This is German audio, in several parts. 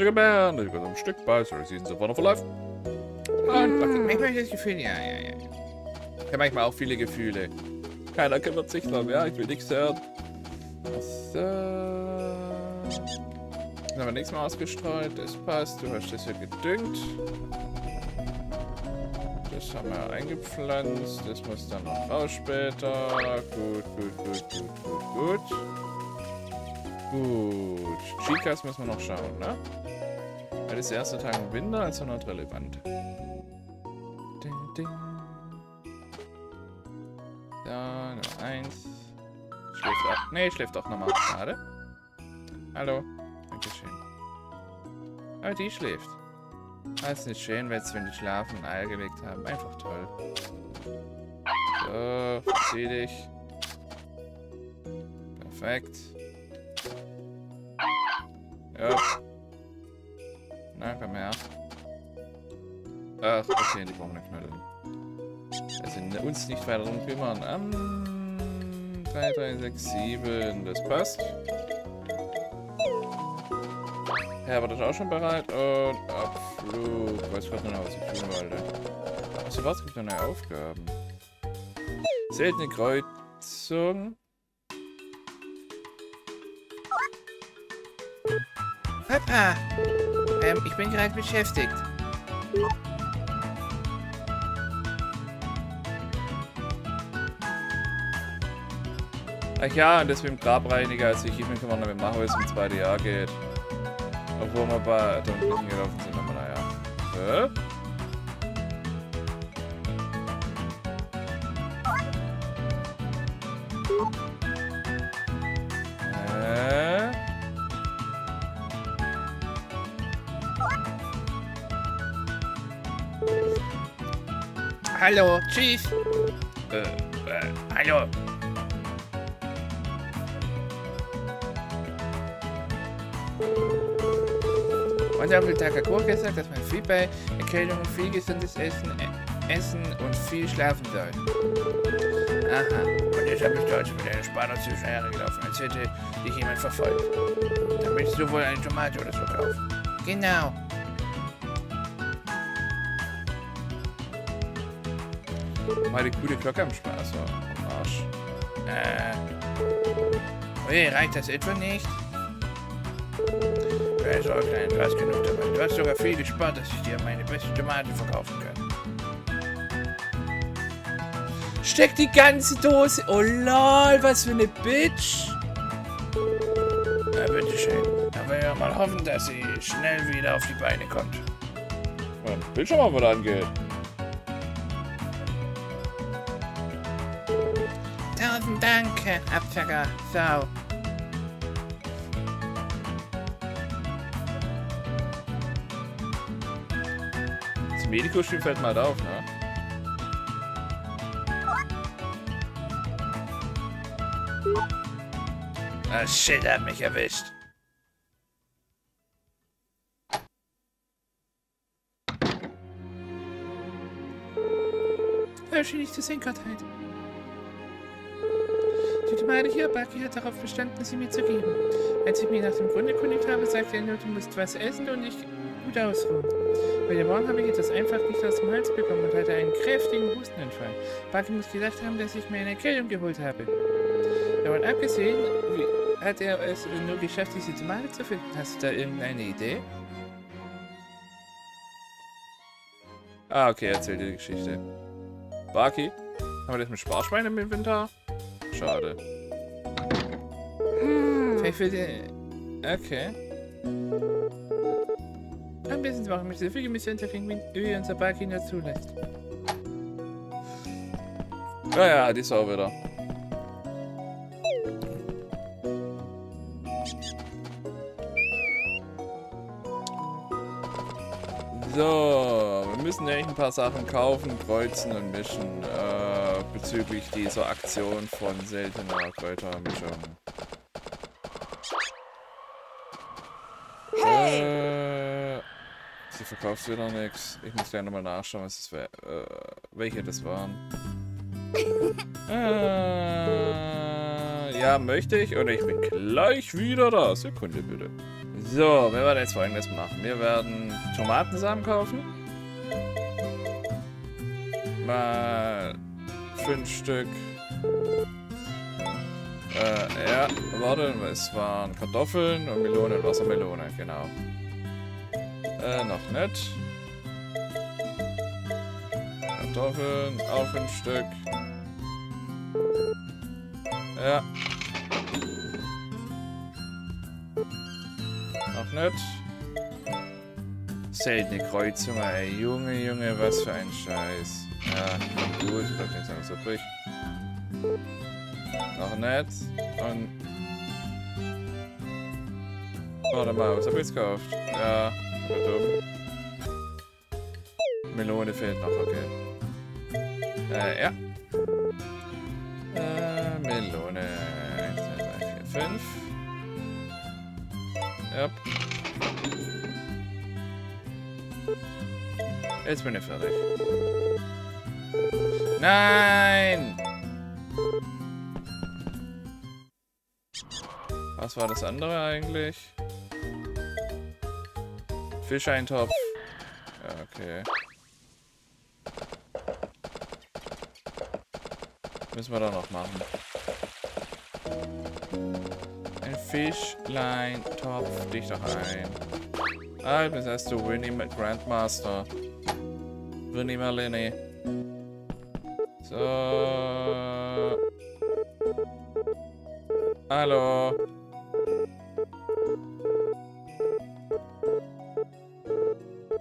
Sugar Man, you got some stick by Sorry Seasons of Wonderful Life. Manchmal das Gefühl, ja. Ich habe manchmal auch viele Gefühle. Keiner kümmert sich drum, ja, ich will nichts hören. So. Ist aber nichts mehr ausgestreut, das passt, du hast das hier gedüngt. Das haben wir eingepflanzt, das muss dann noch raus später. Gut. Chicas müssen wir noch schauen, ne? Weil das erste Tag im Winter ist ja noch relevant. Da, noch eins. Schläft auch. Ne, schläft auch nochmal. Schade. Hallo. Dankeschön. Aber die schläft. Das ist nicht schön, weil sie, wenn die schlafen, ein Ei gelegt haben. Einfach toll. So, verzieh dich. Perfekt. Ja. Na, komm her. Ach, okay, die brauchen eine Knödel. Also uns nicht weiter drum kümmern. 3, 3, 6, 7, das passt. Herbert ist auch schon bereit und Abflug. Ich weiß gerade noch, was ich tun wollte. Achso, was? Es gibt noch neue Aufgaben. Seltene Kreuzung. Papa! Ich bin gerade beschäftigt. Ach ja, und das mit dem Grabreiniger, als ich Achievement Commander mit Macho ist ins zweite Jahr geht. Obwohl wir bei den Brücken gelaufen sind, aber naja. Hallo, tschüss. Hallo. Und auch mit Takakor gesagt, dass man viel bei Erkältungen viel gesundes Essen, und viel schlafen soll. Aha. Und jetzt habe ich dort mit einer Spanner zwischen Jahre gelaufen, als hätte dich jemand verfolgt. Dann willst du wohl eine Tomate oder so kaufen. Genau. Mal die coole Glocke am Spaß. Am Arsch. Oje, reicht das etwa nicht? Keine Sorge, Kleine, du hast genug dabei. Du hast sogar viel gespart, dass ich dir meine beste Tomate verkaufen kann. Steck die ganze Dose. Oh lol, was für eine Bitch. Na bitteschön. Dann wollen wir mal hoffen, dass sie schnell wieder auf die Beine kommt. Ja, Bildschirm aber dann geht. 1000 Danke, Abzugger. Sau. Das Medico-Spiel fällt mal auf, ne? Ah, shit, hat mich erwischt. Hör schön nicht zu sehen, Gottheit. Die Tomate hier, Bucky hat darauf bestanden, sie mir zu geben. Als ich mir nach dem Grund erkundigt habe, sagte er nur, du musst was essen und nicht gut ausruhen. Heute Morgen habe ich etwas einfach nicht aus dem Hals bekommen und hatte einen kräftigen Hustenanfall. Bucky muss gedacht haben, dass ich mir eine Erkältung geholt habe. Davon abgesehen, hat er es nur geschafft, diese Tomate zu finden. Hast du da irgendeine Idee? Ah, okay, erzähl dir die Geschichte. Bucky, haben wir das mit Sparschwein im Inventar? Schade. Vielleicht will die... Okay. Ein bisschen zu machen möchte, so viel Gemüse unterkriegen, wie Öl und Sabaki nur zulässt. Ja, die Sau wieder. So, wir müssen ja echt ein paar Sachen kaufen, kreuzen und mischen. Bezüglich dieser Aktion von seltener Kräutermischung. Hey! Sie verkauft wieder nichts. Ich muss gerne nochmal nachschauen, was das welche das waren. Ja, möchte ich. Und ich bin gleich wieder da. Sekunde bitte. So, wir werden jetzt Folgendes machen. Wir werden Tomatensamen kaufen. Mal 5 Stück. Ja, warte, es waren Kartoffeln und Melone und Wassermelone, genau. Noch nicht. Kartoffeln, auch 5 Stück. Ja. Noch nicht. Seltene Kreuzung, ey. Junge, Junge, was für ein Scheiß. Ja, gut, bleibt jetzt alles übrig. Noch nicht. Und. Warte mal, was hab ich jetzt gekauft? Ja, ich bin dumm. Melone fehlt noch, okay. Ja. Melone. 1, 2, 3, 4, 5. Ja. Jetzt bin ich fertig. Nein! Was war das andere eigentlich? Fischeintopf. Ja, okay. Müssen wir da noch machen. Ein Fischleintopf. Dich doch ein. Ah, das heißt du Winnie mit Grandmaster. Winnie Marlene. So. Hallo.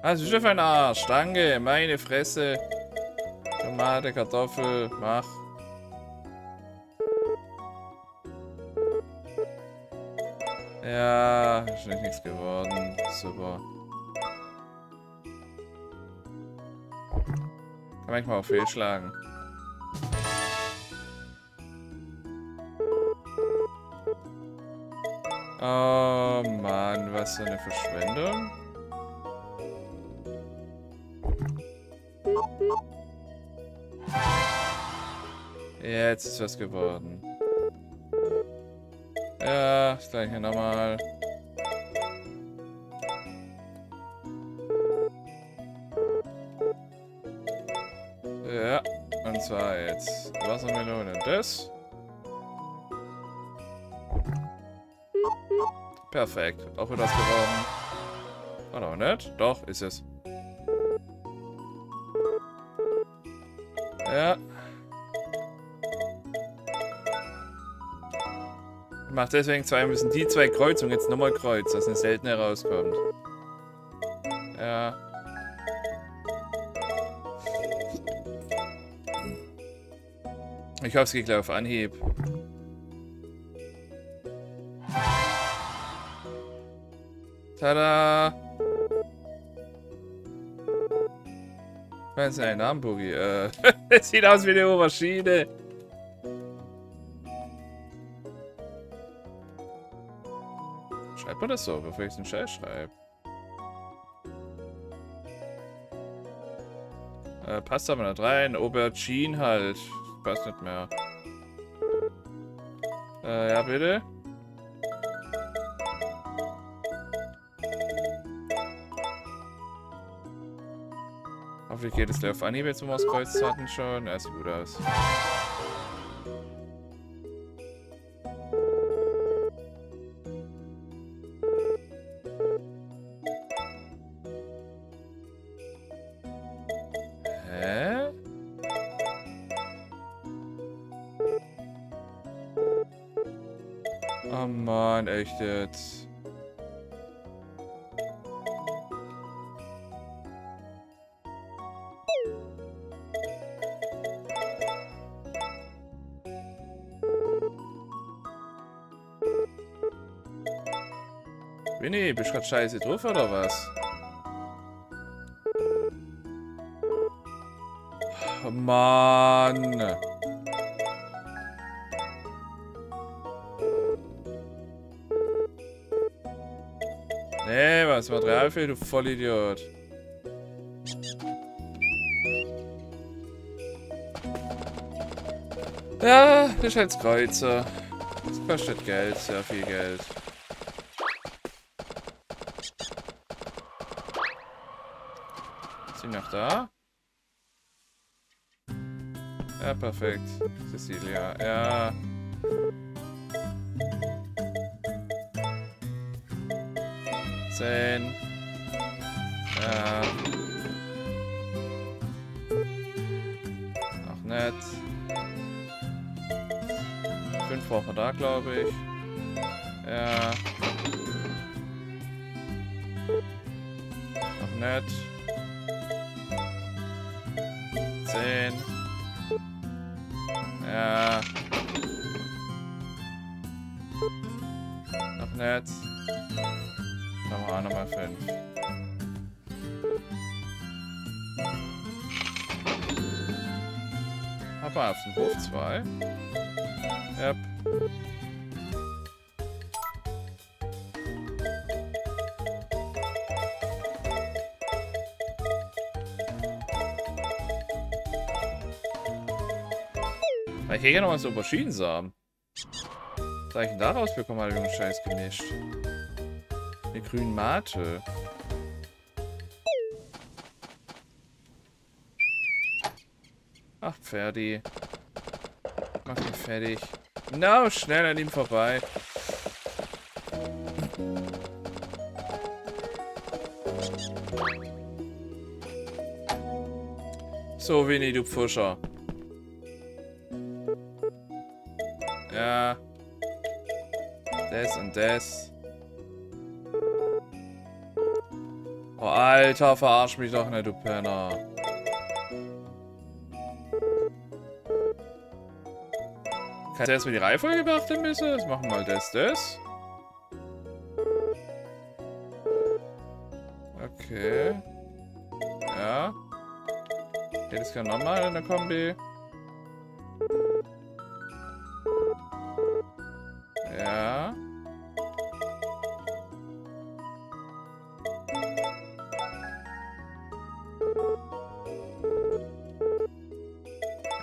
Also Schiff ein Arsch, danke, meine Fresse. Tomate, Kartoffel, mach. Ja, ist nicht nichts geworden. Super. Kann manchmal auch fehlschlagen. Oh Mann, was für eine Verschwendung. Jetzt ist was geworden. Ja, das gleiche nochmal. Ja, und zwar jetzt Wassermelone und das. Perfekt, auch wieder was geworden. Oder auch nicht? Doch, ist es. Ja. Ich mache deswegen zwei, müssen die zwei Kreuzungen jetzt nochmal Kreuz, dass eine seltene rauskommt. Ja. Ich hoffe, es geht gleich auf Anhieb. Tada! Was ist denn ein Armboogie? Das sieht aus wie eine Oberschiene. Schreibt man das so, bevor ich den Scheiß schreibe? Passt aber nicht rein. Aubergine halt. Passt nicht mehr. Ja, bitte. Hoffentlich geht es gleich auf Anhieb, jetzt wo wir das Kreuz hatten schon. Ja, sieht gut aus. Hä? Oh Mann, echt jetzt. Winnie, bist du grad scheiße drauf oder was? Oh Mann! Nee, was Material fehlt, du Vollidiot! Ja, das ist halt Kreuzer. Das kostet Geld, sehr viel Geld. Sind wir noch da? Ja, perfekt. Cecilia, ja. Zehn. Ja. Auch nett. 5 Wochen da, glaube ich. Ja. Auch nett. 10. Ja. Noch nett. Dann machen wir auch nochmal 5. Aber auf den Hof 2. Yep. Ich kriege ja noch mal so Auberginensamen. Was habe ich denn daraus bekommen, habe ich einen Scheiß gemischt? Eine grüne Mate. Ach, Pferdi. Mach ihn fertig. No, schnell an ihm vorbei. So, Winnie, du Pfuscher. Ja. Das und das. Oh, Alter, verarsch mich doch nicht, du Penner. Kannst du erstmal die Reihenfolge beachten müssen? Jetzt machen wir mal das, das. Okay. Ja. Jetzt kann nochmal eine Kombi. Ja.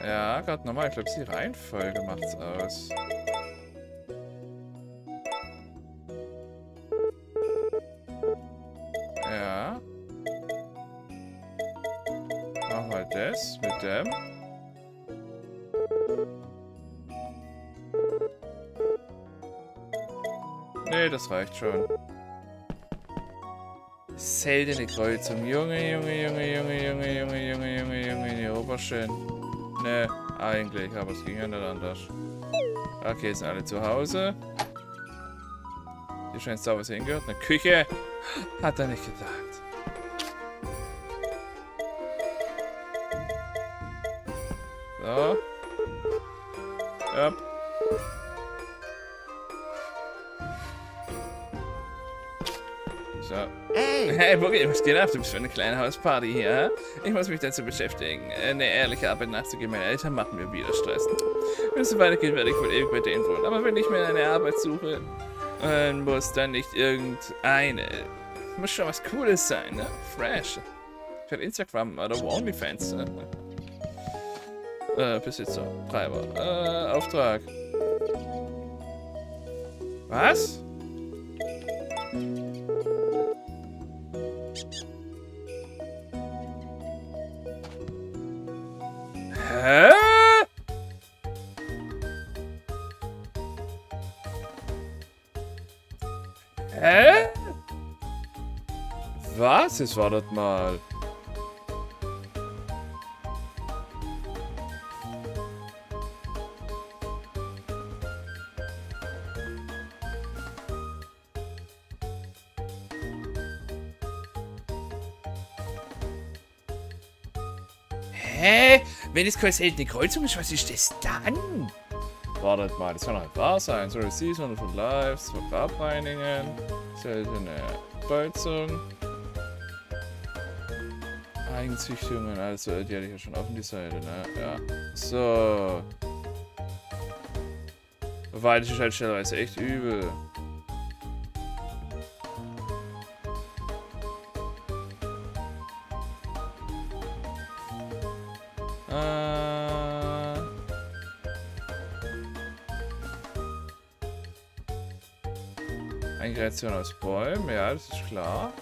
Ja, gerade nochmal. Ich glaube, die Reihenfolge macht's aus. Ja. Mach mal das mit dem. Nee, das reicht schon. Seltene Kreuzung. Junge, Junge, Junge, Junge, Junge, Junge, Junge, Junge, Junge, die Oberschön. Nee, eigentlich, aber es ging ja nicht anders. Okay, sind alle zu Hause. Hier scheint es da was hingehört. Eine Küche. Hat er nicht gedacht. So. Ja. So. Hey, Boogie, was geht ab? Du bist für eine kleine Hausparty hier, hä? Ich muss mich dazu beschäftigen. Eine ehrliche Arbeit nachzugehen, meine Eltern machen mir wieder Stress. Wenn es so weitergeht, werde ich wohl ewig bei denen wohnen. Aber wenn ich mir eine Arbeit suche, muss dann nicht irgendeine. Muss schon was Cooles sein, ne? Fresh. Für Instagram oder OnlyFans. Besitzer, Treiber. Auftrag. Was? Hä? Hä? Was? Es war das mal. Hä? Wenn es keine seltene Kreuzung ist, was ist das dann? Wartet mal, das kann doch nicht wahr sein. Sorry, Season von Lives, von Grabreiningen, seltene Kreuzung, Eigenzüchtungen, also die hatte ich ja schon auf die Seite, ne? Ja. So. Weil das ist halt stellenweise echt übel. Migration aus Bäumen, ja, das ist klar.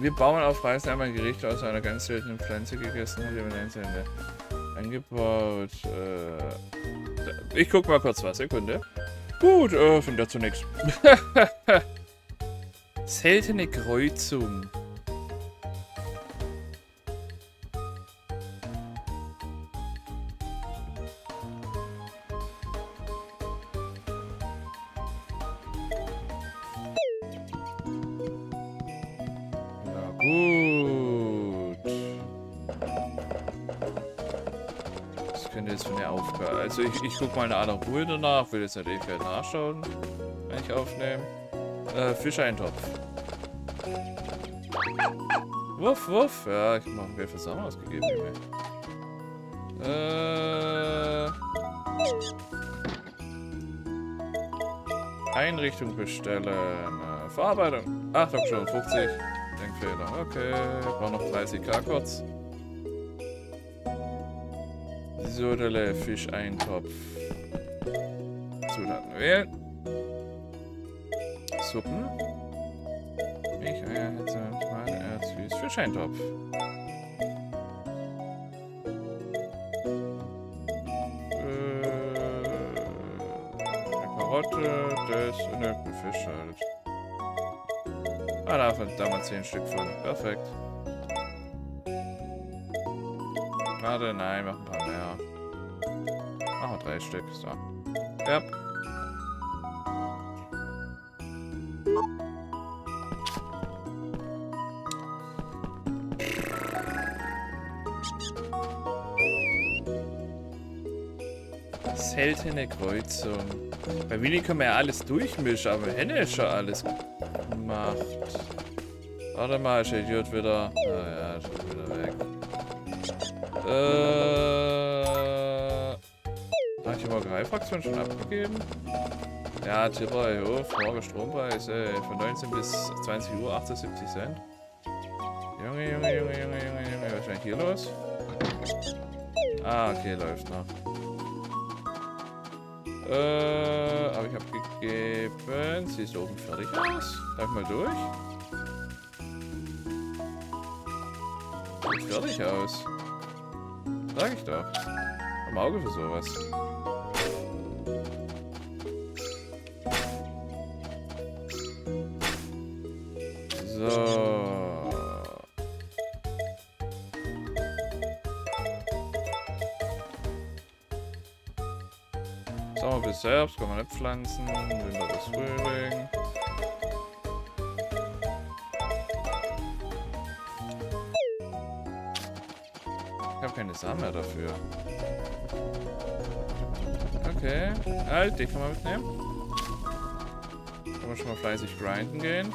Wir Bauern auf Reisen haben ein Gericht aus einer ganz seltenen Pflanze gegessen, hat jemand ein Ende angebaut. Ich guck mal kurz was, Sekunde. Gut, finde dazu nichts. Seltene Kreuzung. Na gut. Was könnte jetzt für eine Aufgabe? Also ich guck mal in einer anderen Ruhe danach, will jetzt nicht ewig nachschauen, wenn ich aufnehme. Fischeintopf. Wuff, wuff. Ja, ich habe noch Geld für Sachen ausgegeben. Einrichtung bestellen. Verarbeitung. Ach, doch schon. 50. Denkfehler. Okay. Ich brauche noch 30k kurz. Sodele. Fischeintopf. Zutaten wählen. Suppen. Milch, Eier, Hitze, Schwein, Erz, Süß, Fischeintopf. Eine Karotte, das und irgendein Fisch halt. Ah, da mal 10 Stück von. Perfekt. Warte, nein, mach ein paar mehr. Machen wir 3 Stück, so. Ja. Seltene Kreuzung. Bei Willi können wir ja alles durchmischen, aber Henne ist schon alles gemacht. Warte mal, ist der Idiot wieder. Oh ja, ist schon wieder weg. Hat die Molkereifraktion schon abgegeben? Ja, Tipper, morgen Strompreis, von 19 bis 20 Uhr 78 Cent. Junge, was ist denn hier los? Ah, okay, läuft noch. Aber ich habe gegeben. Sie ist oben fertig aus. Darf ich mal durch? Sieht fertig aus. Sag ich doch. Am Auge für sowas. So. Sommer bis Herbst kann man nicht pflanzen, Winter bis Frühling. Ich habe keine Samen mehr dafür. Okay, die kann man mitnehmen. Kann man schon mal fleißig grinden gehen.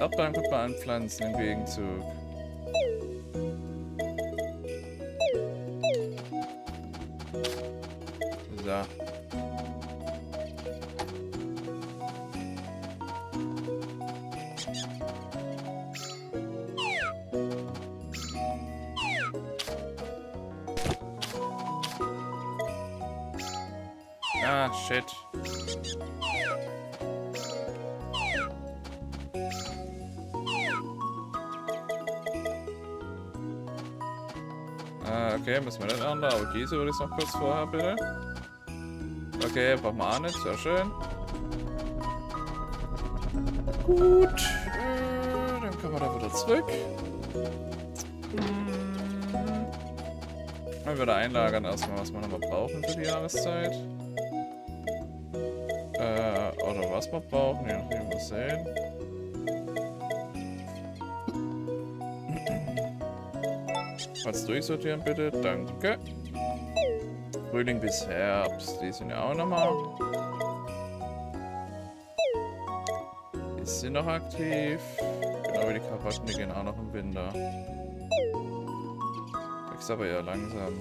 Erdbeeren könnte man anpflanzen im Gegenzug. So. Ah, shit. Okay, müssen wir nicht an, aber diese würde ich noch kurz vorher, bitte. Okay, brauchen wir auch nicht, sehr schön. Gut, dann können wir da wieder zurück. Mal wieder einlagern erstmal, was wir nochmal brauchen für die Jahreszeit. Oder was wir brauchen, je nachdem, wir sehen. Kurz durchsortieren bitte, danke. Frühling bis Herbst, die sind ja auch nochmal. Die sind noch aktiv. Genau wie die Karotten, die gehen auch noch im Winter. Wächst aber eher langsam.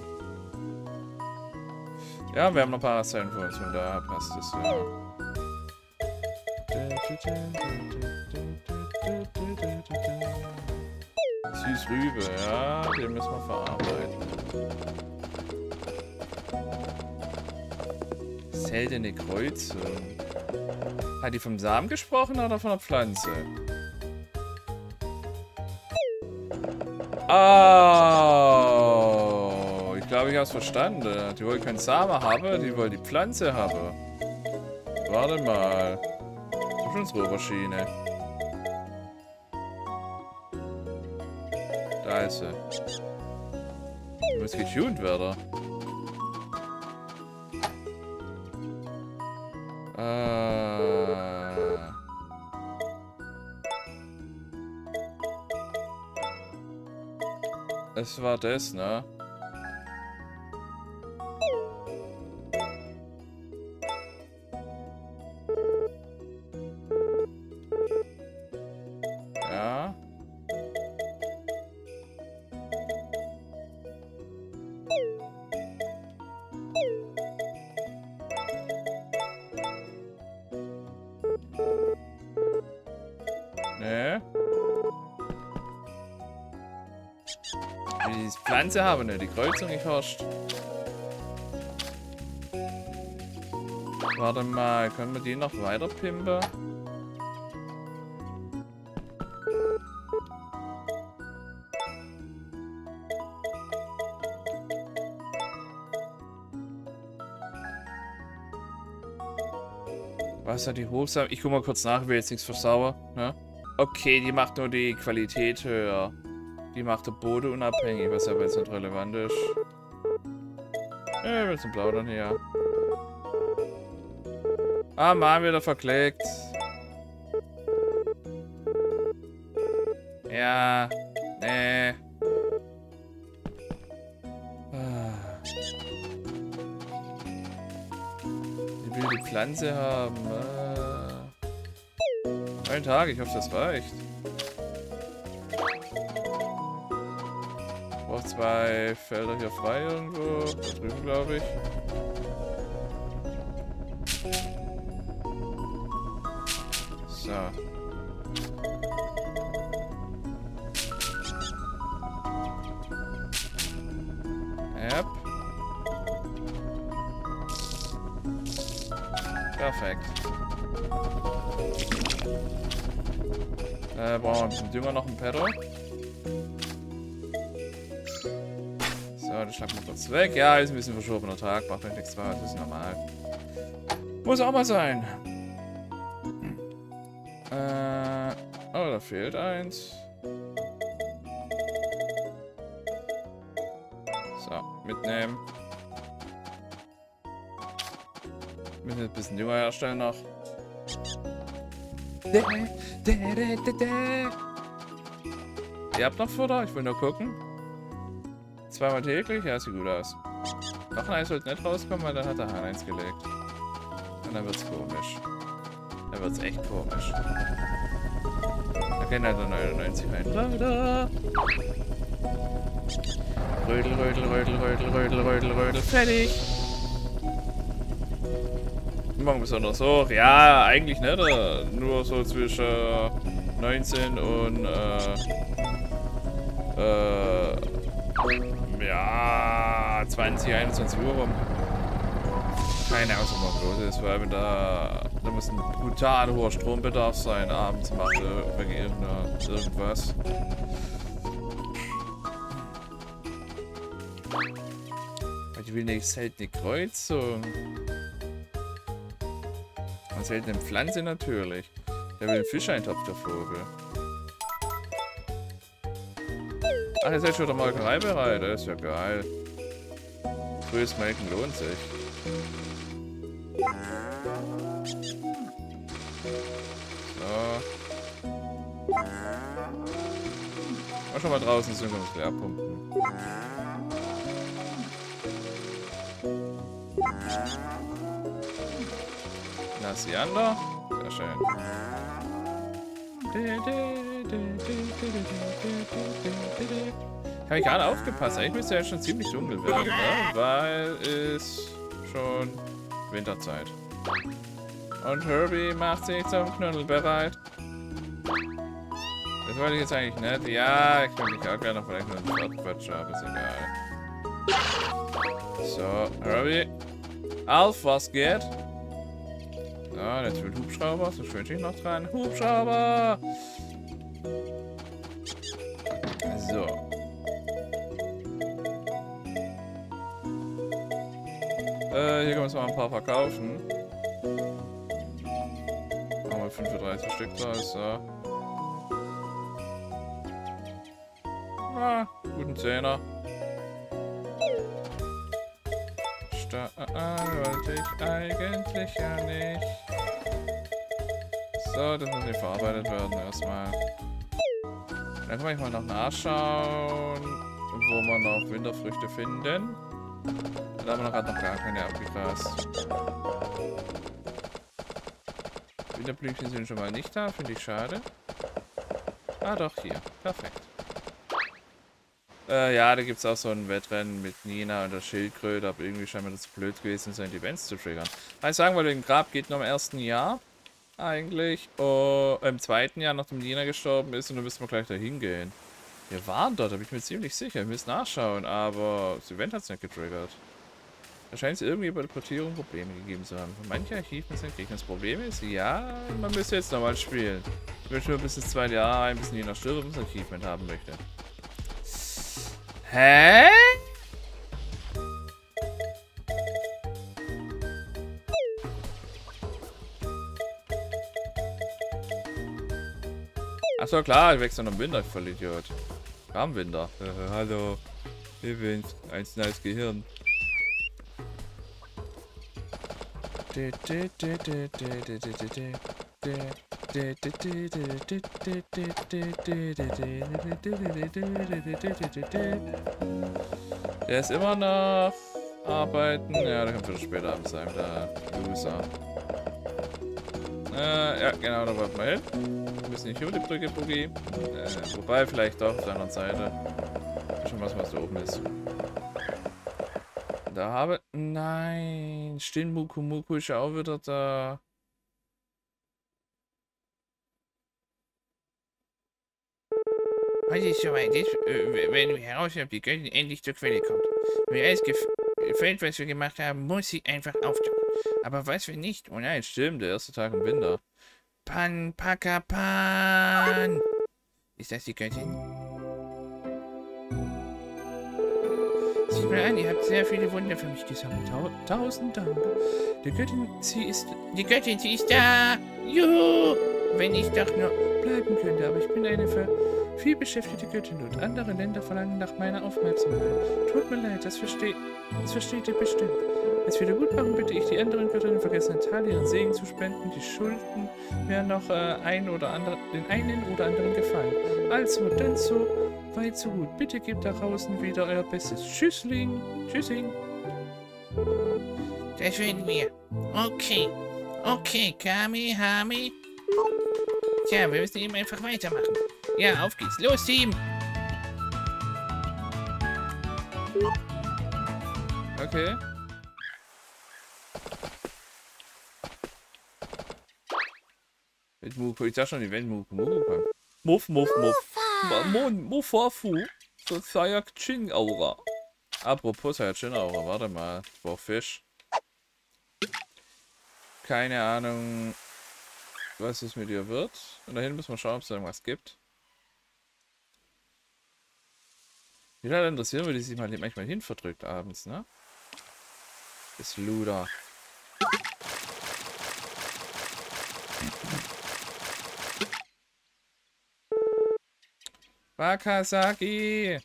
Ja, wir haben noch ein paar Rastzeiten vor uns und da passt es ja. Süßrübe, ja, den müssen wir verarbeiten. Seltene Kreuze. Hat die vom Samen gesprochen oder von der Pflanze? Oh, ich glaube, ich habe es verstanden. Die wollen keinen Samen haben, die wollen die Pflanze haben. Warte mal. Das ist unsere Oberschiene. Da ist sie. Ich muss getuned werden. Es war das, ne? Ja. Ne? Die Pflanze haben wir, die Kreuzung erforscht. Warte mal, können wir die noch weiter pimpen? Was hat die Hochsamen? Ich guck mal kurz nach, ich will jetzt nichts versauern. Ne? Okay, die macht nur die Qualität höher. Die macht der Boden unabhängig, was aber jetzt nicht relevant ist. Wir müssen plaudern hier. Ah, Mann, wieder verklickt. Ja. Nee. Ich will die Pflanze haben. Ein Tag, ich hoffe, das reicht. Noch zwei Felder hier frei irgendwo. Da drüben, glaube ich. So. Yep. Perfekt. Brauchen wir ein bisschen Dünger, noch ein Pedal. Schlag mal kurz weg. Ja, ist ein bisschen verschobener Tag. Macht euch nichts wahr. Das ist normal. Muss auch mal sein. Oh, da fehlt eins. So, mitnehmen. Müssen jetzt ein bisschen Dünger herstellen noch. Ihr habt noch Futter? Ich will nur gucken. Zweimal täglich? Ja, sieht gut aus. Noch ein Eis sollte nicht rauskommen, weil dann hat der Hahn eins gelegt. Und dann wird's komisch. Dann wird's echt komisch. Da gehen halt 99 rein. Rödel, rödel, rödel, rödel, rödel, rödel, rödel. Fertig! Morgen besonders hoch. Ja, eigentlich nicht. Nur so zwischen 19 und ja, 20, 21 Uhr rum. Keine Ahnung, was los ist, weil da muss ein brutal hoher Strombedarf sein, abends macht wegen irgendwas. Ich will eine seltene Kreuzung. Eine seltene Pflanze natürlich. Der will einen Fischeintopf, der Vogel. Ach, ihr seid schon der Molkerei bereit. Das ist ja geil. Frühes Melken lohnt sich. So. Mal schon mal draußen sind wir uns leer pumpen. Nasiander? Sehr schön. Ich habe gerade aufgepasst. Eigentlich müsste ja schon ziemlich dunkel werden, ne? Weil es schon Winterzeit. Und Herbie macht sich zum Knuddel bereit. Das wollte ich jetzt eigentlich nicht. Ja, ich kann mich auch gerne noch vielleicht nur einen Shotquatscher, aber ist egal. So, Herbie. Alf, was geht? So, jetzt wird Hubschrauber. So schön ich noch dran. Hubschrauber! So. Hier können wir uns mal ein paar verkaufen. Machen wir 35 Stück draus. So. Ah, guten Zehner. Wollte ich eigentlich ja nicht. So, das muss nicht verarbeitet werden erstmal. Dann kann ich mal noch nachschauen, wo wir noch Winterfrüchte finden. Da haben wir gerade noch gar keine abgegrast. Winterblümchen sind schon mal nicht da, finde ich schade. Ah doch, hier. Perfekt. Ja, da gibt es auch so ein Wettrennen mit Nina und der Schildkröte, aber irgendwie scheint mir das blöd gewesen, so Events zu triggern. Was ich sagen wollte, im Grab geht nur im ersten Jahr eigentlich, im zweiten Jahr, nachdem Nina gestorben ist, und dann müssen wir gleich dahin gehen. Wir waren dort, da bin ich mir ziemlich sicher, wir müssen nachschauen, aber das Event hat es nicht getriggert. Da scheint es irgendwie bei der Portierung Probleme gegeben zu haben. Von manchen Archiven sind Gegner das Problem ist, ja, man müsste jetzt nochmal spielen. Ich wünsche mir bis ins zweite Jahr ein bisschen Nina stirbt, ob man Achievement haben möchte. Hä? Achso, klar, ich wechsle noch im Winter, Vollidiot. Kam Winter. Hallo. Hier bin ich. Ein nice Gehirn. Der ist immer noch arbeiten. Ja, da kommt wieder später abends sein, der Loser. Ja, genau, da wollten wir hin. Wir müssen nicht über die Brücke, Boogie. Wobei, vielleicht doch auf der anderen Seite. Schon was da oben ist. Da habe... Nein! Stimmt, Mukumuku ist ja auch wieder da. Heute ist schon mal das, wenn wir herausfinden, ob die Göttin endlich zur Quelle kommt. Wenn mir alles gefällt, was wir gemacht haben, muss sie einfach auftauchen. Aber was wir nicht... Oh nein, stimmt, der erste Tag im Winter. Pan, Paka, Pan! Ist das die Göttin? Sieht mal an, ihr habt sehr viele Wunder für mich gesammelt. Tausend Dank. Die Göttin, sie ist... Die Göttin, sie ist da! Juhu! Wenn ich doch nur bleiben könnte, aber ich bin eine viel beschäftigte Göttin und andere Länder verlangen nach meiner Aufmerksamkeit. Tut mir leid, das versteht ihr bestimmt. Als Wiedergutmachung bitte ich die anderen Göttinnen vergessenen Teile ihren Segen zu spenden. Die schulden mir noch den einen oder anderen Gefallen. Also, dann so weit so gut. Bitte gebt da draußen wieder euer Bestes. Tschüssling. Tschüssing. Das werden wir. Okay. Okay, Kami, Hami. Tja, wir müssen eben einfach weitermachen. Ja, auf geht's. Los, Team! Okay. Mit Muku. Ich sag schon, die Welt Muku kann. Muff, Muff, Muff. Muffafu. So Sayajin-Aura. Apropos Sayajin-Aura. Warte mal. Ich brauch Fisch. Keine Ahnung, was es mit ihr wird. Und dahin müssen wir schauen, ob es da irgendwas gibt. Die Leute interessieren, würde die sich manchmal hin verdrückt abends, ne? Ist Luder. Wakasaki!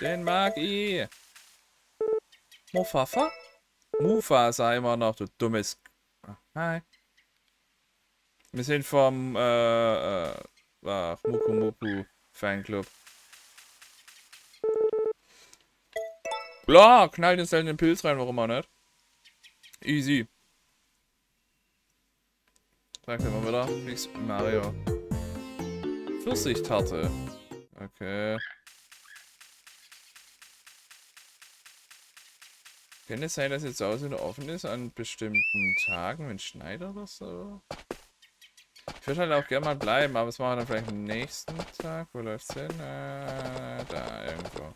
Den mag ich! Mufafa? Mufa sei immer noch, du dummes... Hi. Wir sind vom Muku Muku Fanclub. Bla, knallt uns halt den Pilz rein, warum auch nicht? Easy. Dann können wir wieder. Nix Mario. Pfirsichtarte. Okay. Könnte es sein, dass jetzt auch wieder offen ist an bestimmten Tagen, wenn schneit oder so? Ich würde halt auch gerne mal bleiben, aber das machen wir dann vielleicht am nächsten Tag. Wo läuft's hin? Da irgendwo.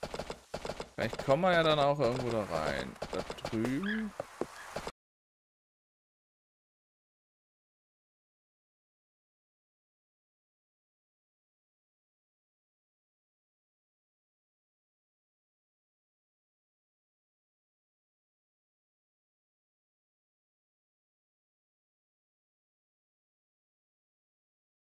Vielleicht kommen wir ja dann auch irgendwo da rein. Da drüben.